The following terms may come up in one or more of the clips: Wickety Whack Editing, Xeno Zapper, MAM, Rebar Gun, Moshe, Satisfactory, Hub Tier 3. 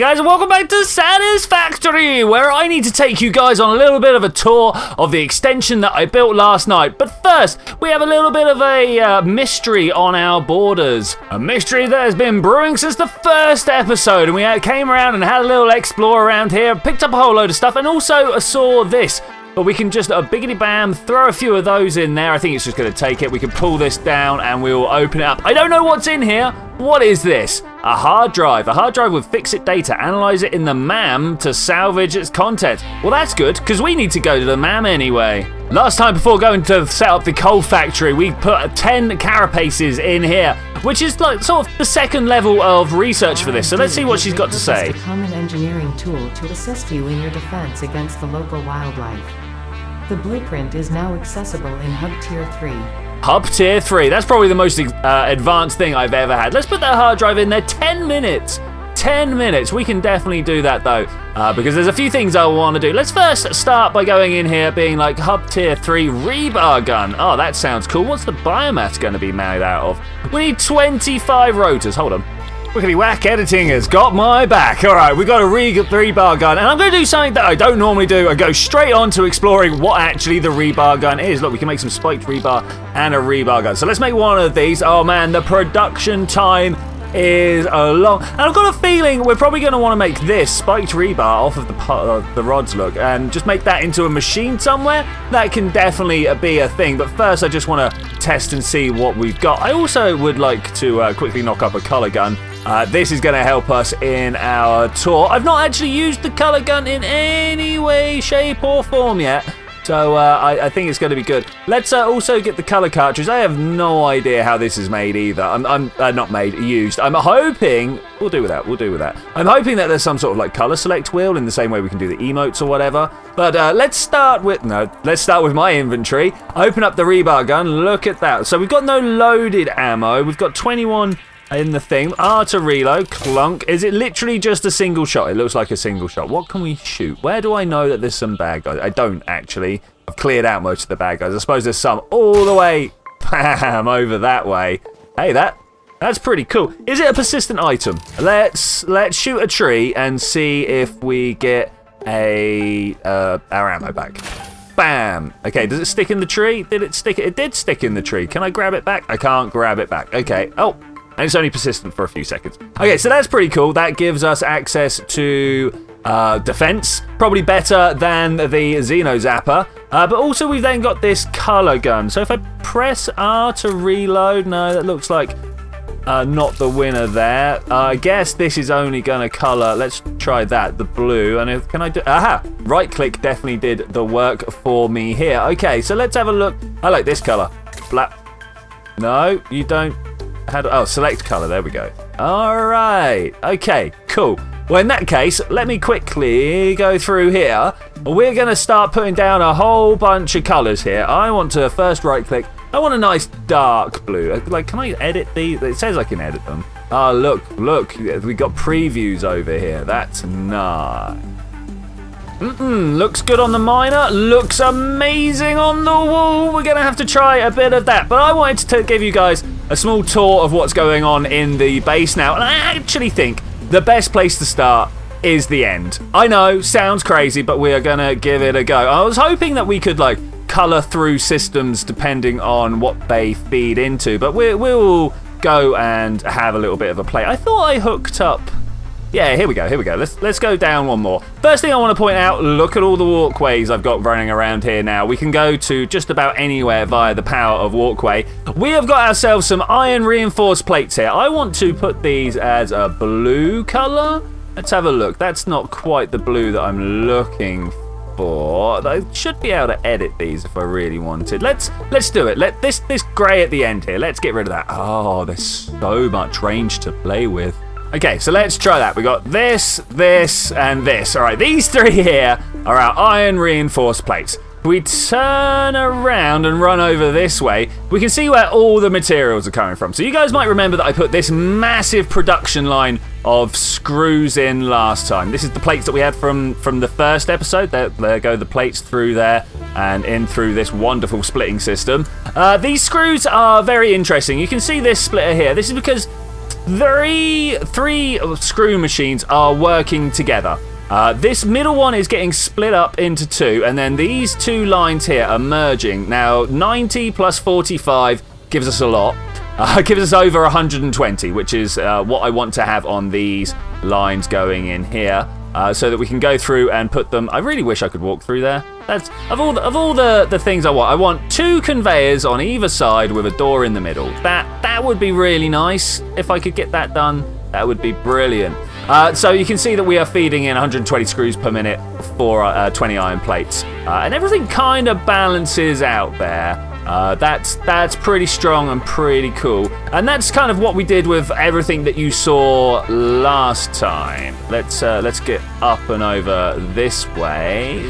guys, and welcome back to Satisfactory, where I need to take you guys on a little bit of a tour of the extension that I built last night. But first, we have a little bit of a mystery on our borders. A mystery that has been brewing since the first episode, and we came around and had a little explore around here, picked up a whole load of stuff, and also saw this. But we can just biggity bam, throw a few of those in there. I think it's just going to take it. We can pull this down and we'll open it up. I don't know what's in here. What is this? A hard drive. A hard drive with fix-it data. Analyze it in the MAM to salvage its content. Well, that's good, because we need to go to the MAM anyway. Last time, before going to set up the coal factory, we put 10 carapaces in here, which is like sort of the second level of research for this. So let's see what she's got to say. A common engineering tool to assist you in your defense against the local wildlife. The blueprint is now accessible in Hub Tier 3. Hub Tier 3. That's probably the most advanced thing I've ever had. Let's put that hard drive in there. 10 minutes. 10 minutes. We can definitely do that, though, because there's a few things I want to do. Let's first start by going in here, being like Hub Tier 3 Rebar Gun. Oh, that sounds cool. What's the biomass going to be made out of? We need 25 rotors. Hold on. Wickety Whack Editing has got my back. Alright, we got a rebar gun, and I'm going to do something that I don't normally do. I go straight on to exploring what actually the rebar gun is. Look, we can make some spiked rebar and a rebar gun. So let's make one of these. Oh man, the production time is a long. And I've got a feeling we're probably going to want to make this spiked rebar off of the rods, look, and just make that into a machine somewhere. That can definitely be a thing, but first I just want to test and see what we've got. I also would like to quickly knock up a colour gun. This is going to help us in our tour. I've not actually used the colour gun in any way, shape or form yet, so I think it's going to be good. Let's also get the colour cartridge. I have no idea how this is made either. Not made, used. I'm hoping, we'll do with that. I'm hoping that there's some sort of like colour select wheel in the same way we can do the emotes or whatever. But let's start with my inventory. Open up the rebar gun, look at that. So we've got no loaded ammo, we've got 21... in the thing. R to reload. Clunk. Is it literally just a single shot? It looks like a single shot. What can we shoot? Where do I know that there's some bad guys? I don't, actually. I've cleared out most of the bad guys. I suppose there's some all the way bam, over that way. Hey, that's pretty cool. Is it a persistent item? Let's shoot a tree and see if we get a our ammo back. Bam. Okay, does it stick in the tree? Did it stick? It did stick in the tree. Can I grab it back? I can't grab it back. Okay. Oh. And it's only persistent for a few seconds. Okay, so that's pretty cool. That gives us access to defense. Probably better than the Xeno Zapper. But also we've then got this color gun. So if I press R to reload, no, that looks like not the winner there. I guess this is only going to color. Let's try that, the blue. And if, can I do... Aha! Right click definitely did the work for me here. Okay, so let's have a look. I like this color. Black. No, you don't. Oh, select colour, there we go. Alright, okay, cool. Well, in that case, let me quickly go through here. We're going to start putting down a whole bunch of colours here. I want to first right-click. I want a nice dark blue. Like, can I edit these? It says I can edit them. Oh, look, we got previews over here. That's nice. Looks good on the miner, looks amazing on the wall. We're going to have to try a bit of that. But I wanted to give you guys a small tour of what's going on in the base now. And I actually think the best place to start is the end. I know, sounds crazy, but we are going to give it a go. I was hoping that we could, like, colour through systems depending on what they feed into. But we'll go and have a little bit of a play. I thought I hooked up... Yeah, here we go. Let's go down one more. First thing I want to point out, look at all the walkways I've got running around here now. We can go to just about anywhere via the power of walkway. We have got ourselves some iron reinforced plates here. I want to put these as a blue colour. Let's have a look. That's not quite the blue that I'm looking for. I should be able to edit these if I really wanted. Let's do it. Let this grey at the end here. Let's get rid of that. Oh, there's so much range to play with. Okay, so let's try that. We got this, and this. All right, these three here are our iron reinforced plates. We turn around and run over this way. We can see where all the materials are coming from. So you guys might remember that I put this massive production line of screws in last time. This is the plates that we had from the first episode. There go the plates through there and in through this wonderful splitting system. These screws are very interesting. You can see this splitter here. This is because three screw machines are working together. This middle one is getting split up into two, and then these two lines here are merging. Now, 90 plus 45 gives us a lot. Gives us over 120, which is what I want to have on these lines going in here, so that we can go through and put them. I really wish I could walk through there. That's of all the things I want two conveyors on either side with a door in the middle. That would be really nice if I could get that done. That would be brilliant. So you can see that we are feeding in 120 screws per minute for 20 iron plates, and everything kind of balances out there. That's pretty strong and pretty cool, and that's kind of what we did with everything that you saw last time. Let's get up and over this way.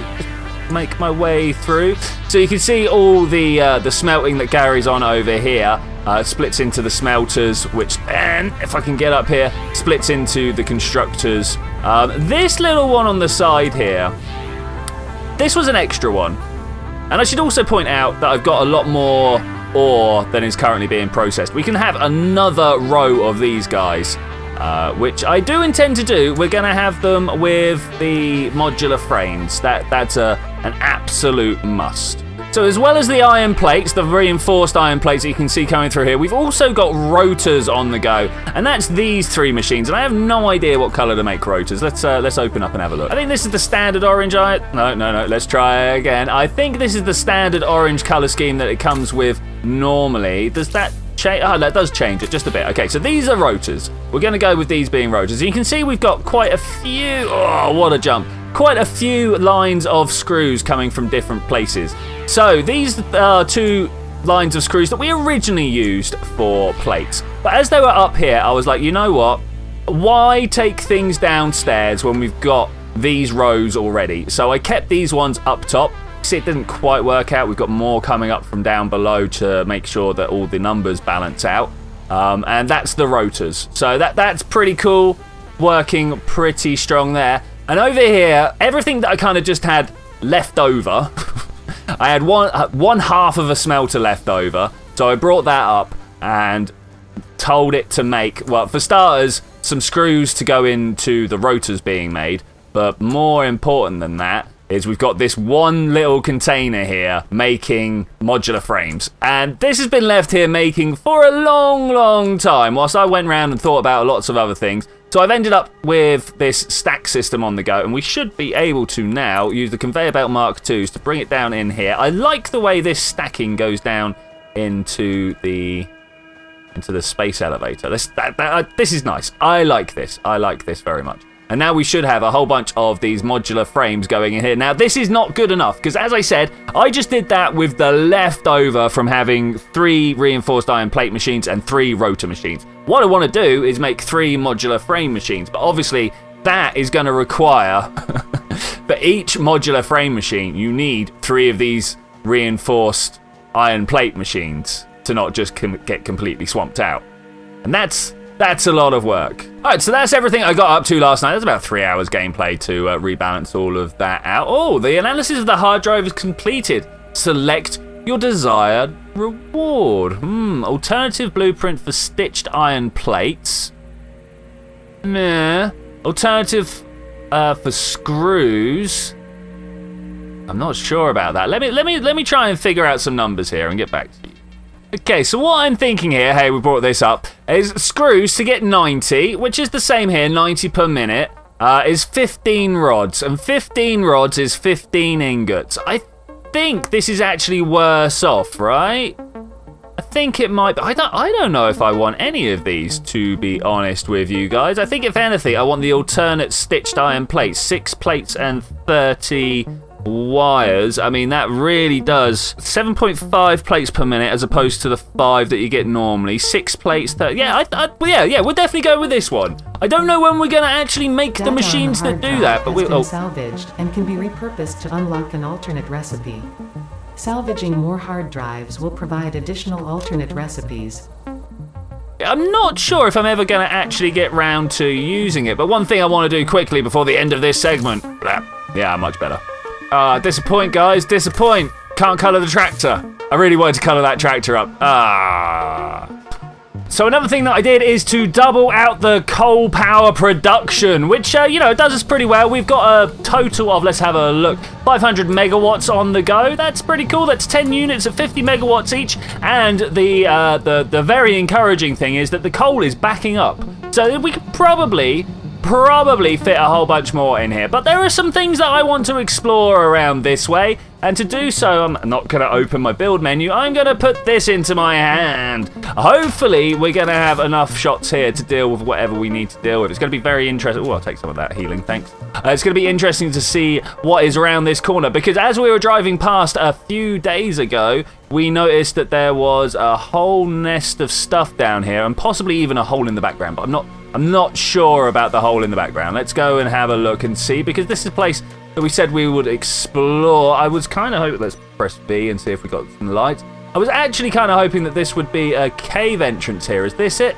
Make my way through, so you can see all the smelting that carries on over here. Splits into the smelters, which then, if I can get up here, splits into the constructors. This little one on the side here, this was an extra one, and I should also point out that I've got a lot more ore than is currently being processed. We can have another row of these guys, which I do intend to do. We're going to have them with the modular frames. That's an absolute must. So as well as the iron plates, the reinforced iron plates that you can see coming through here, we've also got rotors on the go, and that's these three machines. And I have no idea what colour to make rotors. Let's open up and have a look. I think this is the standard orange. No. Let's try again. I think this is the standard orange colour scheme that it comes with normally. Does that? Oh, that does change it just a bit. Okay, so these are rotors. We're going to go with these being rotors. You can see we've got quite a few. Oh, what a jump. Quite a few lines of screws coming from different places. So these are two lines of screws that we originally used for plates. But as they were up here, I was like, you know what? Why take things downstairs when we've got these rows already? So I kept these ones up top. See, it didn't quite work out. We've got more coming up from down below to make sure that all the numbers balance out. And that's the rotors. So that's pretty cool. Working pretty strong there. And over here, everything that I kind of just had left over, I had one half of a smelter left over. So I brought that up and told it to make, well, for starters, some screws to go into the rotors being made. But more important than that, is we've got this one little container here making modular frames. And this has been left here making for a long, long time, whilst I went around and thought about lots of other things. So I've ended up with this stack system on the go, and we should be able to now use the conveyor belt Mark IIs to bring it down in here. I like the way this stacking goes down into the space elevator. This is nice. I like this. I like this very much. And now we should have a whole bunch of these modular frames going in here. Now, this is not good enough, because as I said, I just did that with the leftover from having three reinforced iron plate machines and three rotor machines. What I want to do is make three modular frame machines, but obviously that is going to require, for each modular frame machine, you need three of these reinforced iron plate machines to not just get completely swamped out. And that's a lot of work. All right, so that's everything I got up to last night. That's about 3 hours gameplay to rebalance all of that out. Oh, the analysis of the hard drive is completed. Select your desired reward. Alternative blueprint for stitched iron plates. Nah. Alternative for screws. I'm not sure about that. Let me try and figure out some numbers here and get back to you. Okay, so what I'm thinking here, hey, we brought this up, is screws to get 90, which is the same here, 90 per minute, is 15 rods, and 15 rods is 15 ingots. I think this is actually worse off, right? I think it might be. I don't know if I want any of these, to be honest with you guys. I think, if anything, I want the alternate stitched iron plates, 6 plates and 30 wires. I mean, that really does 7.5 plates per minute as opposed to the 5 that you get normally. 6 plates. Yeah, we'll definitely go with this one. I don't know when we're going to actually make the machines that do that, but we'll salvaged and can be repurposed to unlock an alternate recipe. Salvaging more hard drives will provide additional alternate recipes. I'm not sure if I'm ever going to actually get round to using it, but one thing I want to do quickly before the end of this segment. Yeah, much better. Disappoint, guys, disappoint. Can't colour the tractor. I really wanted to colour that tractor up. So another thing that I did is to double out the coal power production, which, you know, does us pretty well. We've got a total of, let's have a look, 500 megawatts on the go. That's pretty cool. That's 10 units of 50 megawatts each. And the very encouraging thing is that the coal is backing up. So we could probably fit a whole bunch more in here. But there are some things that I want to explore around this way. And to do so, I'm not going to open my build menu. I'm going to put this into my hand. Hopefully, we're going to have enough shots here to deal with whatever we need to deal with. It's going to be very interesting. Oh, I'll take some of that healing, thanks. It's going to be interesting to see what is around this corner. Because as we were driving past a few days ago, we noticed that there was a whole nest of stuff down here. And possibly even a hole in the background. But I'm not sure about the hole in the background. Let's go and have a look and see. Because this is a place that we said we would explore. I was kind of hoping, let's press B and see if we got some light. I was actually kind of hoping that this would be a cave entrance here. Is this it?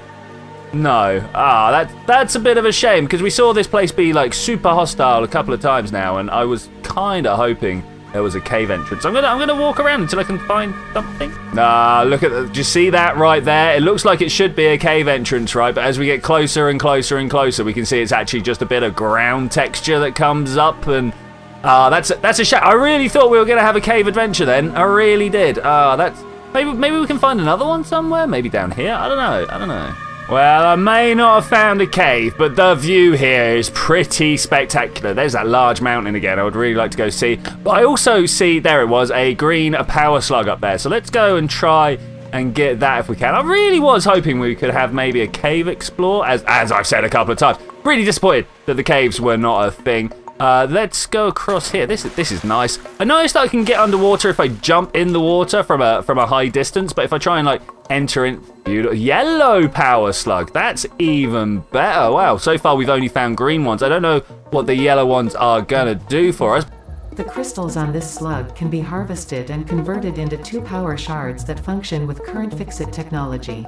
No. Ah, that's a bit of a shame, because we saw this place be like super hostile a couple of times now, and I was kind of hoping there was a cave entrance. I'm gonna walk around until I can find something. Ah, look at that. Do you see that right there? It looks like it should be a cave entrance, right? But as we get closer and closer and closer, we can see it's actually just a bit of ground texture that comes up, and that's a shame. I really thought we were gonna have a cave adventure then. I really did. That's maybe we can find another one somewhere. Maybe down here. I don't know. Well, I may not have found a cave, but the view here is pretty spectacular. There's that large mountain again I would really like to go see. But I also see, there it was, a green power slug up there. So let's go and try and get that if we can. I really was hoping we could have maybe a cave explore, as I've said a couple of times. Really disappointed that the caves were not a thing. Let's go across here. This is nice. I noticed that I can get underwater if I jump in the water from a high distance, but if I try and like enter in, beautiful yellow power slug. That's even better. Wow. So far we've only found green ones. I don't know what the yellow ones are gonna do for us. The crystals on this slug can be harvested and converted into two power shards that function with current fix-it technology.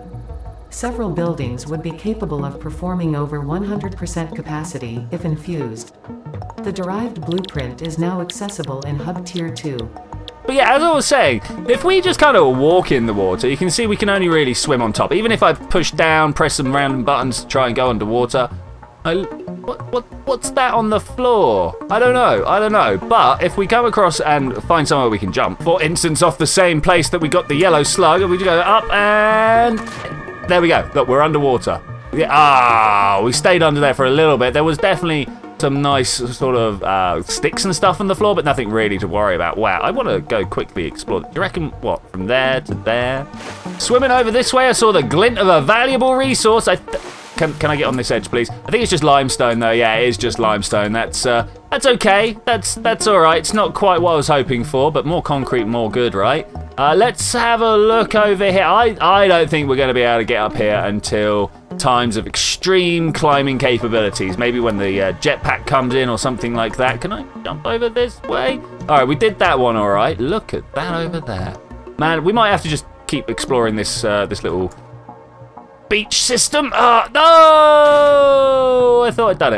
Several buildings would be capable of performing over 100% capacity if infused. The derived blueprint is now accessible in Hub Tier 2. But yeah, as I was saying, if we just kind of walk in the water, you can see we can only really swim on top. Even if I push down, press some random buttons to try and go underwater. What's that on the floor? I don't know. But if we come across and find somewhere we can jump, for instance, off the same place that we got the yellow slug, and we just go up and... there we go. Look, we're underwater. Yeah, we stayed under there for a little bit. There was definitely some nice sort of sticks and stuff on the floor, but nothing really to worry about. Wow, I want to go quickly explore. Do you reckon, what, from there to there? Swimming over this way, I saw the glint of a valuable resource. Can I get on this edge, please? I think it's just limestone, though. Yeah, it is just limestone. That's okay. That's all right. It's not quite what I was hoping for, but more concrete, more good, right? Let's have a look over here. I don't think we're going to be able to get up here until times of extreme climbing capabilities. Maybe when the jetpack comes in or something like that. Can I jump over this way? All right, we did that one all right. Look at that over there. Man, we might have to just keep exploring this this little... beach system. No! I thought I'd done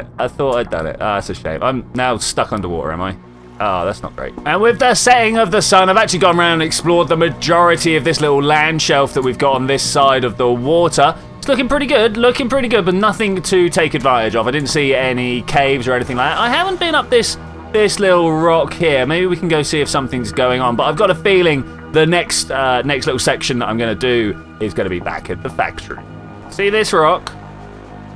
it. That's a shame. I'm now stuck underwater, am I? Oh, that's not great. And with the setting of the sun, I've actually gone around and explored the majority of this little land shelf that we've got on this side of the water. It's looking pretty good, but nothing to take advantage of. I didn't see any caves or anything like that. I haven't been up this little rock here. Maybe we can go see if something's going on, but I've got a feeling the next little section that I'm going to do is going to be back at the factory. See this rock?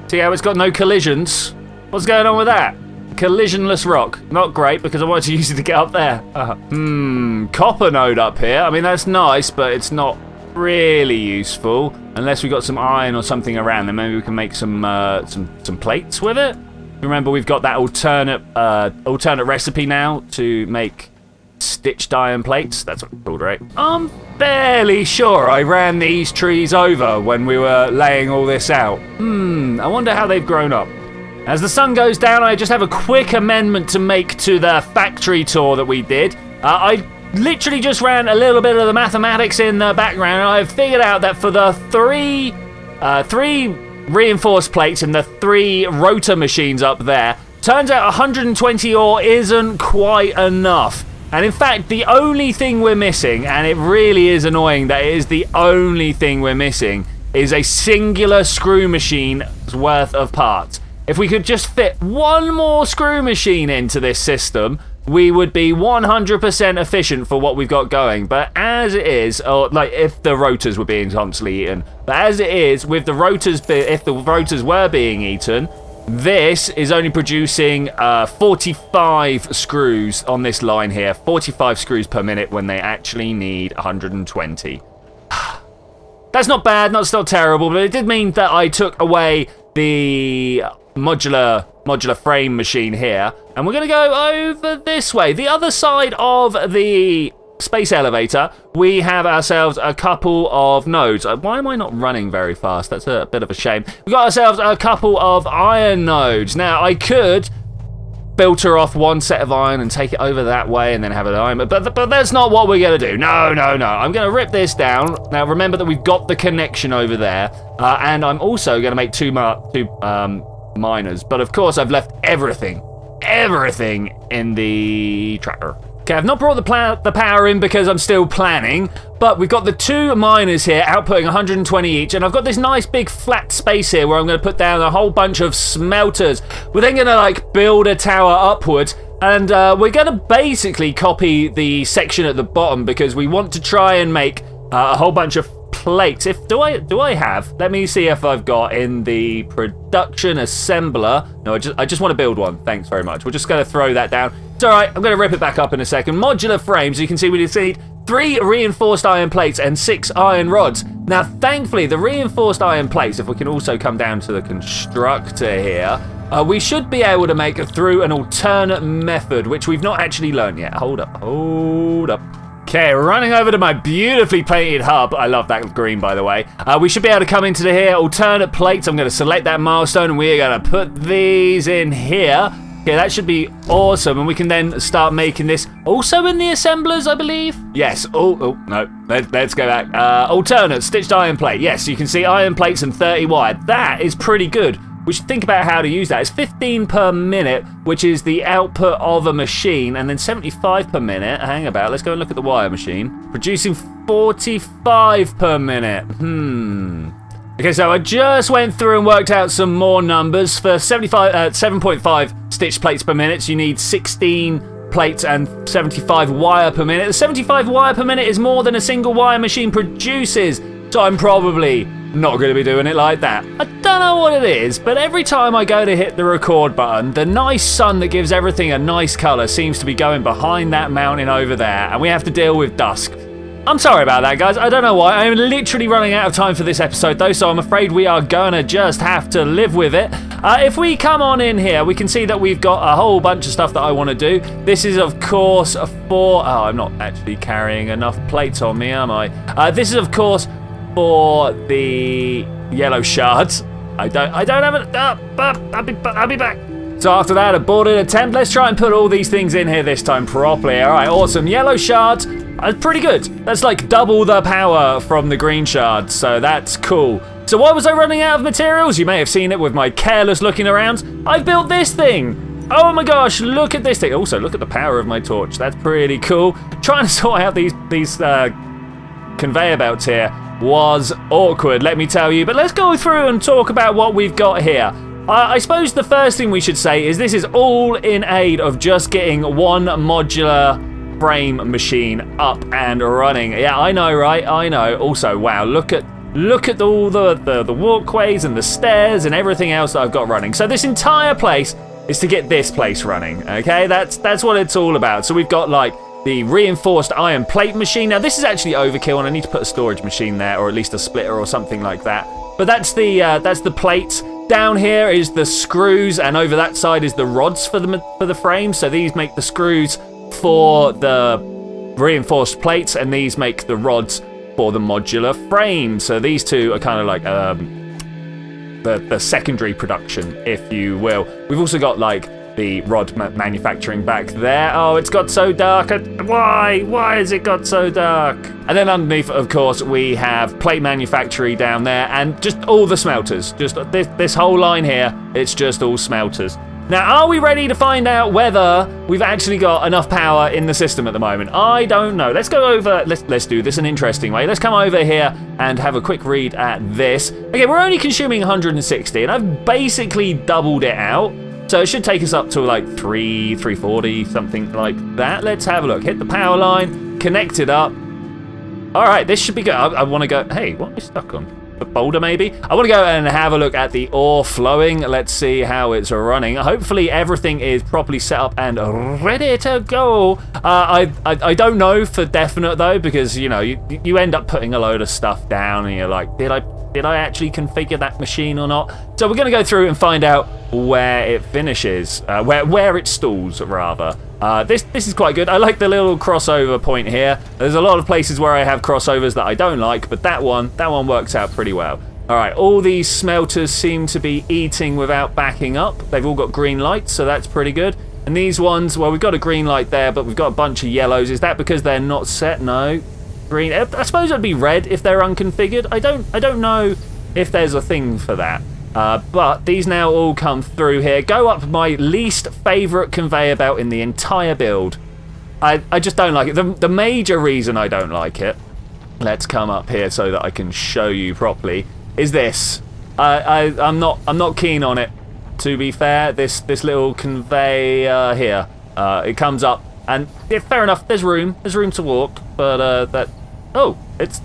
See how it's got no collisions? What's going on with that? Collisionless rock. Not great, because I wanted to use it to get up there. Copper node up here. I mean, that's nice, but it's not really useful. Unless we got some iron or something around there. Maybe we can make some plates with it. Remember, we've got that alternate recipe now to make stitched iron plates. That's what it's called, right? I'm fairly sure I ran these trees over when we were laying all this out. I wonder how they've grown up. As the sun goes down, I just have a quick amendment to make to the factory tour that we did. I literally just ran a little bit of the mathematics in the background, and I've figured out that for the three reinforced plates and the three rotor machines up there, turns out 120 ore isn't quite enough. And in fact, the only thing we're missing, and it really is annoying that it is the only thing we're missing, is a singular screw machine's worth of parts. If we could just fit one more screw machine into this system, we would be 100% efficient for what we've got going. But as it is, or like if the rotors were being constantly eaten, but as it is, with the rotors, if the rotors were being eaten, this is only producing 45 screws on this line here, 45 screws per minute when they actually need 120. That's not bad, not terrible, but it did mean that I took away the modular frame machine here, and we're going to go over this way. The other side of the space elevator, we have ourselves a couple of nodes. Why am I not running very fast? That's a bit of a shame. We've got ourselves a couple of iron nodes. Now, I could filter off one set of iron and take it over that way and then have an iron, but that's not what we're going to do. No. I'm going to rip this down. Now, remember that we've got the connection over there, and I'm also going to make two miners, but of course I've left everything in the tracker. Okay, I've not brought the power in because I'm still planning, but we've got the two miners here outputting 120 each, and I've got this nice big flat space here where I'm going to put down a whole bunch of smelters. We're then going to like build a tower upwards, and we're going to basically copy the section at the bottom because we want to try and make a whole bunch of plates. If do I have? Let me see if I've got in the production assembler. No, I just want to build one. Thanks very much. We're just going to throw that down. It's all right. I'm going to rip it back up in a second. Modular frames. You can see we just need 3 reinforced iron plates and 6 iron rods. Now, thankfully, the reinforced iron plates. If we can also come down to the constructor here, we should be able to make it through an alternate method, which we've not actually learned yet. Hold up. Okay, running over to my beautifully painted hub. I love that green, by the way. We should be able to come into here, alternate plates. I'm going to select that milestone, and we're going to put these in here. Okay, that should be awesome, and we can then start making this. Also in the assemblers, I believe? Yes. Oh no. Let's go back. Alternate, stitched iron plate. Yes, you can see iron plates and 30 wire. That is pretty good. We should think about how to use that. It's 15 per minute, which is the output of a machine, and then 75 per minute. Hang about, let's go and look at the wire machine. Producing 45 per minute. Okay, so I just went through and worked out some more numbers. For 7.5 stitch plates per minute, you need 16 plates and 75 wire per minute. The 75 wire per minute is more than a single wire machine produces, so I'm probably not going to be doing it like that. I don't know what it is, but every time I go to hit the record button, the nice sun that gives everything a nice colour seems to be going behind that mountain over there, and we have to deal with dusk. I'm sorry about that, guys. I don't know why. I'm literally running out of time for this episode, though, so I'm afraid we are going to just have to live with it. If we come on in here, we can see that we've got a whole bunch of stuff that I want to do. This is, of course, for... Oh, I'm not actually carrying enough plates on me, am I? This is, of course, for the yellow shards. I don't have it. I'll be back. So after that aborted attempt, let's try and put all these things in here this time properly. All right, awesome. Yellow shards are pretty good. That's like double the power from the green shards, so that's cool. So why was I running out of materials? You may have seen it with my careless looking around. I built this thing. Oh my gosh, look at this thing. Also, look at the power of my torch. That's pretty cool. Trying to sort out these conveyor belts here was awkward, let me tell you, but let's go through and talk about what we've got here. I suppose the first thing we should say is this is all in aid of just getting one modular frame machine up and running. Yeah, I know, right? I know. Also, wow, look at all the walkways and the stairs and everything else that I've got running. So this entire place is to get this place running, okay? That's what it's all about. So we've got like the reinforced iron plate machine. Now this is actually overkill, and I need to put a storage machine there, or at least a splitter or something like that. But that's the plates. Down here is the screws, and over that side is the rods for the frame. So these make the screws for the reinforced plates, and these make the rods for the modular frame. So these two are kind of like the secondary production, if you will. We've also got like the rod manufacturing back there. Oh, it's got so dark. Why has it got so dark? And then underneath, of course, we have plate manufacturing down there, and just all the smelters. Just this whole line here, it's just all smelters. Now, are we ready to find out whether we've actually got enough power in the system at the moment? I don't know. Let's go over, let's do this an interesting way. Let's come over here and have a quick read at this. Okay, we're only consuming 160, and I've basically doubled it out. So it should take us up to like 340, something like that. Let's have a look. Hit the power line, connect it up. All right, this should be good. I want to go, hey, what am I stuck on? A boulder maybe? I want to go and have a look at the ore flowing. Let's see how it's running. Hopefully everything is properly set up and ready to go. I don't know for definite though, because you know, you end up putting a load of stuff down and you're like, did I actually configure that machine or not? So we're gonna go through and find out where it finishes, where it stalls rather. This is quite good. I like the little crossover point here. There's a lot of places where I have crossovers that I don't like, but that one works out pretty well. All right, all these smelters seem to be eating without backing up. They've all got green lights, so that's pretty good. And these ones, well, we've got a green light there, but we've got a bunch of yellows. Is that because they're not set? No. Green. I suppose it'd be red if they're unconfigured. I don't know if there's a thing for that. But these now all come through here. Go up my least favourite conveyor belt in the entire build. I just don't like it. The major reason I don't like it, let's come up here so that I can show you properly, is this. I'm not keen on it, to be fair. This little conveyor here. It comes up and yeah, fair enough, there's room to walk, but oh, it's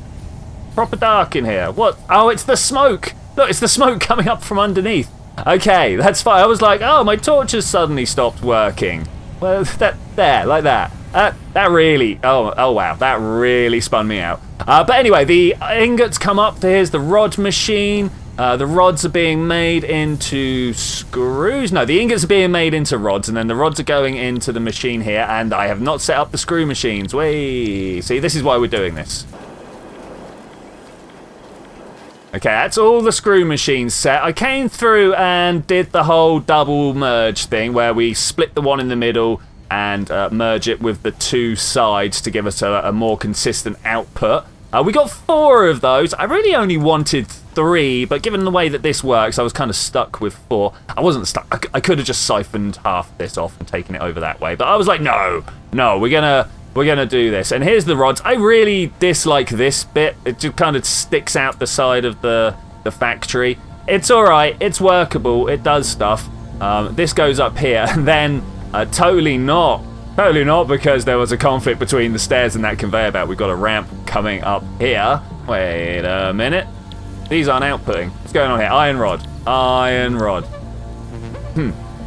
proper dark in here. What? Oh, it's the smoke! Look, it's the smoke coming up from underneath. Okay, that's fine. I was like, oh, my torch has suddenly stopped working. Well, that there, like that. That really, oh wow, that really spun me out. But anyway, the ingots come up. Here's the rod machine. The rods are being made into screws. No, the ingots are being made into rods, and then the rods are going into the machine here, and I have not set up the screw machines. Wait, see, this is why we're doing this. Okay, that's all the screw machines set. I came through and did the whole double merge thing where we split the one in the middle and merge it with the two sides to give us a more consistent output. We got 4 of those. I really only wanted 3, but given the way that this works, I was kind of stuck with 4. I wasn't stuck. I could have just siphoned half this off and taken it over that way, but I was like, no, we're gonna do this. And here's the rods. I really dislike this bit. It just kind of sticks out the side of the factory. It's all right. It's workable. It does stuff. This goes up here, and then totally not, because there was a conflict between the stairs and that conveyor belt. We've got a ramp coming up here. Wait a minute. These aren't outputting. What's going on here? Iron rod.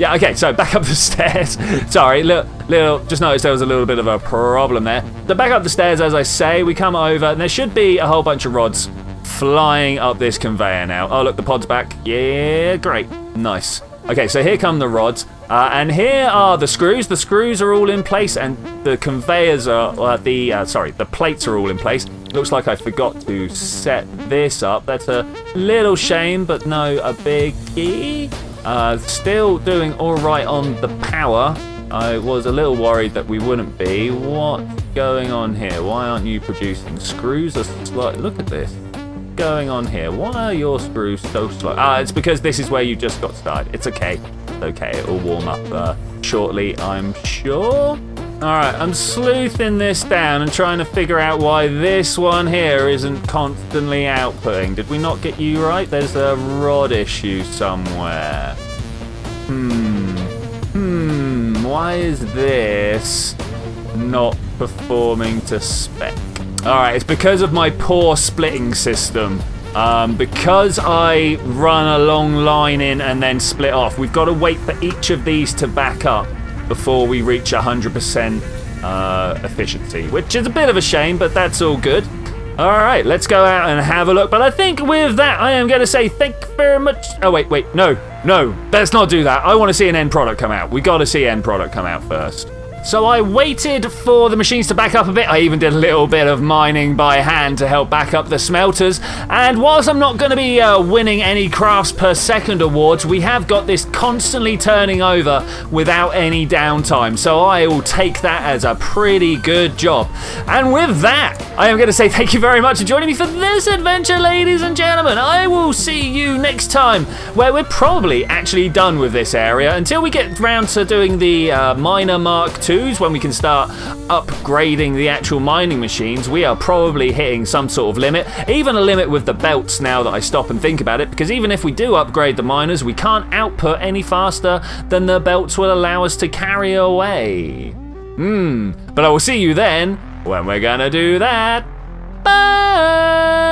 Yeah, okay, so back up the stairs. Sorry, just noticed there was a little bit of a problem there. So back up the stairs, as I say, we come over, and there should be a whole bunch of rods flying up this conveyor now. Oh, look, the pod's back. Yeah, great. Nice. Okay, so here come the rods, and here are the screws. The screws are all in place, and the conveyors are, the plates are all in place. Looks like I forgot to set this up. That's a little shame, but no, a biggie. Still doing alright on the power. I was a little worried that we wouldn't be. What's going on here? Why aren't you producing? Screws are slow. Look at this. What's going on here? Why are your screws so slow? It's because this is where you just got started. It's okay. It's okay. It'll warm up shortly, I'm sure. Alright, I'm sleuthing this down and trying to figure out why this one here isn't constantly outputting. Did we not get you right? There's a rod issue somewhere. Why is this not performing to spec? Alright, it's because of my poor splitting system. Because I run a long line in and then split off, we've got to wait for each of these to back up before we reach 100% efficiency, which is a bit of a shame, but that's all good. Alright, let's go out and have a look. But I think with that, I am going to say thank you very much. Oh, wait, no, let's not do that. I want to see an end product come out. We got to see end product come out first. So I waited for the machines to back up a bit. I even did a little bit of mining by hand to help back up the smelters. And whilst I'm not going to be winning any crafts per second awards, we have got this constantly turning over without any downtime. So I will take that as a pretty good job. And with that, I am going to say thank you very much for joining me for this adventure, ladies and gentlemen. I will see you next time, where we're probably actually done with this area until we get round to doing the Miner Mark IIs, when we can start upgrading the actual mining machines. We are probably hitting some sort of limit, even a limit with the belts, now that I stop and think about it, because even if we do upgrade the miners, we can't output any faster than the belts will allow us to carry away. But I will see you then when we're gonna do that. Bye!